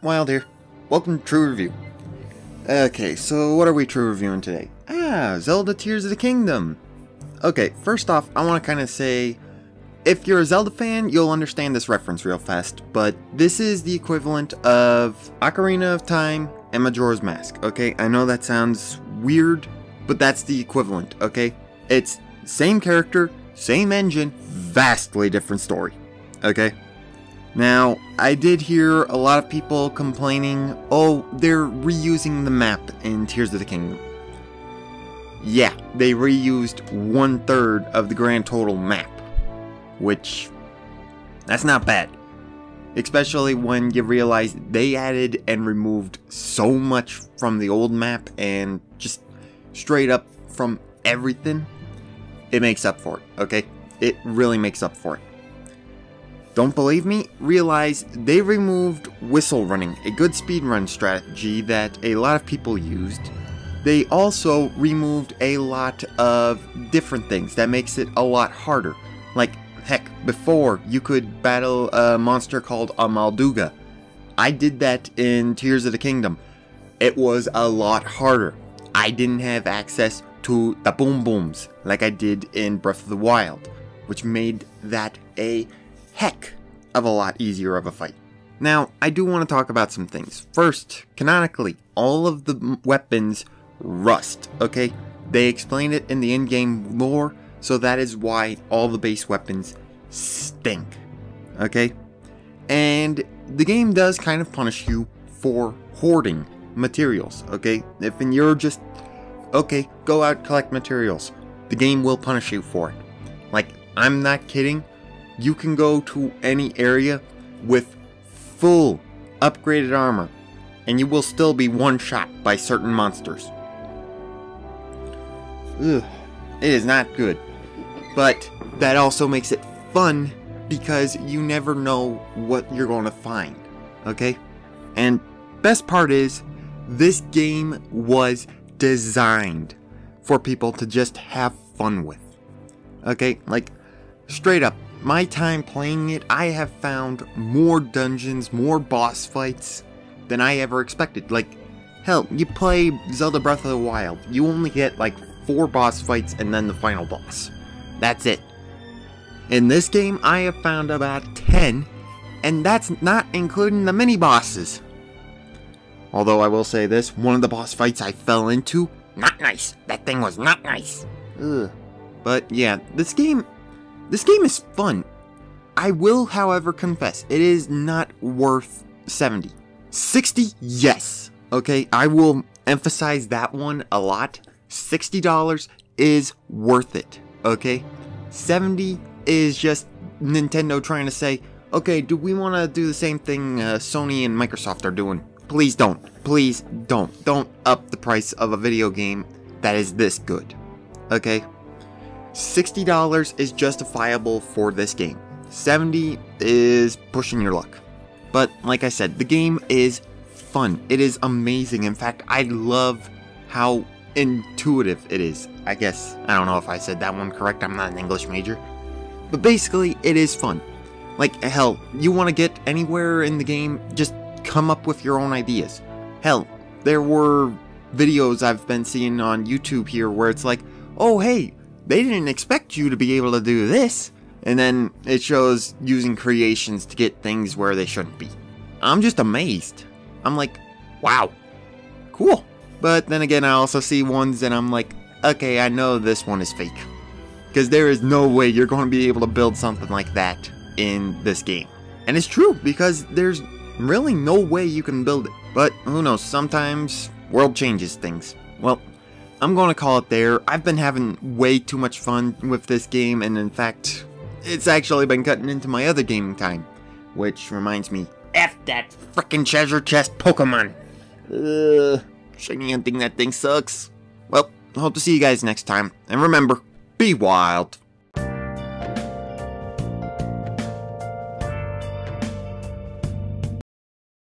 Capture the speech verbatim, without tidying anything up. Wild here. Welcome to True Review. Okay, so what are we True Reviewing today? Ah, Zelda Tears of the Kingdom. Okay, first off, I want to kind of say, if you're a Zelda fan, you'll understand this reference real fast, but this is the equivalent of Ocarina of Time and Majora's Mask, okay? I know that sounds weird, but that's the equivalent, okay? It's same character, same engine, vastly different story, okay? Now, I did hear a lot of people complaining, oh, they're reusing the map in Tears of the Kingdom. Yeah, they reused one-third of the grand total map, which, that's not bad. Especially when you realize they added and removed so much from the old map and just straight up from everything. It makes up for it, okay? It really makes up for it. Don't believe me? Realize they removed whistle running, a good speedrun strategy that a lot of people used. They also removed a lot of different things that makes it a lot harder. Like, heck, before you could battle a monster called Amalduga. I did that in Tears of the Kingdom. It was a lot harder. I didn't have access to the boom booms like I did in Breath of the Wild, which made that a heck of a lot easier of a fight. Now, I do want to talk about some things. First, canonically, all of the weapons rust, okay? They explain it in the in-game lore, so that is why all the base weapons stink, okay? And the game does kind of punish you for hoarding materials, okay? If and you're just, okay, go out collect materials, the game will punish you for it. Like, I'm not kidding. You can go to any area with full upgraded armor, and you will still be one-shot by certain monsters. Ugh, it is not good. But that also makes it fun, because you never know what you're going to find, okay? And best part is, this game was designed for people to just have fun with, okay? Like, straight up. My time playing it, I have found more dungeons, more boss fights than I ever expected. Like, hell, you play Zelda Breath of the Wild, you only get like four boss fights and then the final boss. That's it. In this game, I have found about ten, and that's not including the mini bosses. Although I will say this, one of the boss fights I fell into, not nice. That thing was not nice. Ugh. But yeah, this game... This game is fun. I will, however, confess, it is not worth seventy. sixty, yes. Okay, I will emphasize that one a lot. sixty dollars is worth it, okay? seventy is just Nintendo trying to say, okay, do we want to do the same thing uh, Sony and Microsoft are doing? Please don't. Please don't. Don't up the price of a video game that is this good, okay? sixty dollars is justifiable for this game. seventy dollars is pushing your luck. But like I said, the game is fun. It is amazing. In fact, I love how intuitive it is, I guess. I don't know if I said that one correct. I'm not an English major. But basically, it is fun. Like, hell, you want to get anywhere in the game, just come up with your own ideas. Hell, there were videos I've been seeing on YouTube here where it's like, oh, hey, they didn't expect you to be able to do this, and then it shows using creations to get things where they shouldn't be. I'm just amazed. I'm like, wow, cool. But then again, I also see ones and I'm like, okay, I know this one is fake, because there is no way you're going to be able to build something like that in this game. And it's true, because there's really no way you can build it. But who knows, sometimes world changes things. Well, I'm going to call it there. I've been having way too much fun with this game, and in fact, it's actually been cutting into my other gaming time. Which reminds me, F that frickin' treasure chest Pokemon! Ugh, shiny hunting, that thing sucks. Well, hope to see you guys next time, and remember, be wild!